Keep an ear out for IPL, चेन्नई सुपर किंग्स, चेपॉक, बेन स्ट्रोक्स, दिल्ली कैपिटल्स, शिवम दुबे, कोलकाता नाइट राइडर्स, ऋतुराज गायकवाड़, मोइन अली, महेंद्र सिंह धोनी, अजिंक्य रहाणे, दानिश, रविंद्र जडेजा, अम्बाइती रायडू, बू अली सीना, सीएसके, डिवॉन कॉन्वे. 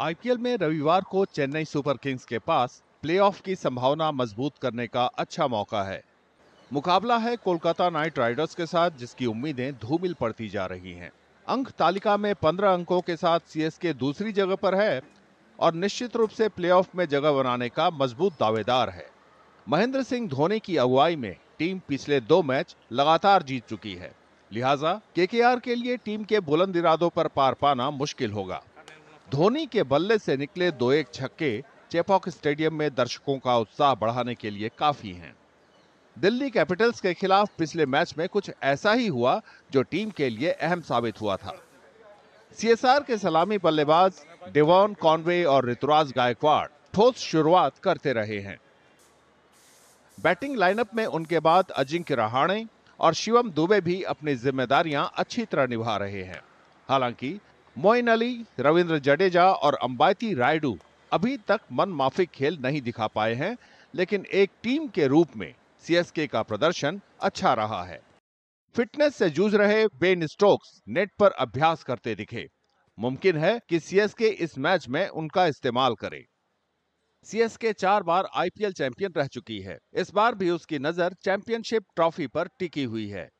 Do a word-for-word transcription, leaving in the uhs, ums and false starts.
IPL में रविवार को चेन्नई सुपर किंग्स के पास प्लेऑफ की संभावना मजबूत करने का अच्छा मौका है। मुकाबला है कोलकाता नाइट राइडर्स के साथ, जिसकी उम्मीदें धूमिल पड़ती जा रही हैं। अंक तालिका में पंद्रह अंकों के साथ सीएसके दूसरी जगह पर है और निश्चित रूप से प्लेऑफ में जगह बनाने का मजबूत दावेदार है। महेंद्र सिंह धोनी की अगुवाई में टीम पिछले दो मैच लगातार जीत चुकी है, लिहाजा केकेआर के लिए टीम के बुलंद इरादों पर पार पाना मुश्किल होगा। धोनी के बल्ले से निकले दो एक छक्के चेपॉक स्टेडियम में दर्शकों का उत्साह बढ़ाने के लिए काफी हैं। दिल्ली कैपिटल्स के खिलाफ पिछले मैच में कुछ ऐसा ही हुआ जो टीम के लिए अहम साबित हुआ था। सीएसआर के सलामी बल्लेबाज डिवॉन कॉन्वे और ऋतुराज गायकवाड़ ठोस शुरुआत करते रहे हैं। बैटिंग लाइनअप में उनके बाद अजिंक्य रहाणे और शिवम दुबे भी अपनी जिम्मेदारियां अच्छी तरह निभा रहे हैं। हालांकि मोइन अली, रविंद्र जडेजा और अम्बाइती रायडू अभी तक मनमाफी खेल नहीं दिखा पाए हैं, लेकिन एक टीम के रूप में सीएसके का प्रदर्शन अच्छा रहा है। फिटनेस से जूझ रहे बेन स्ट्रोक्स नेट पर अभ्यास करते दिखे। मुमकिन है कि सीएसके इस मैच में उनका इस्तेमाल करे। सीएसके चार बार आईपीएल चैंपियन रह चुकी है। इस बार भी उसकी नजर चैंपियनशिप ट्रॉफी पर टिकी हुई है।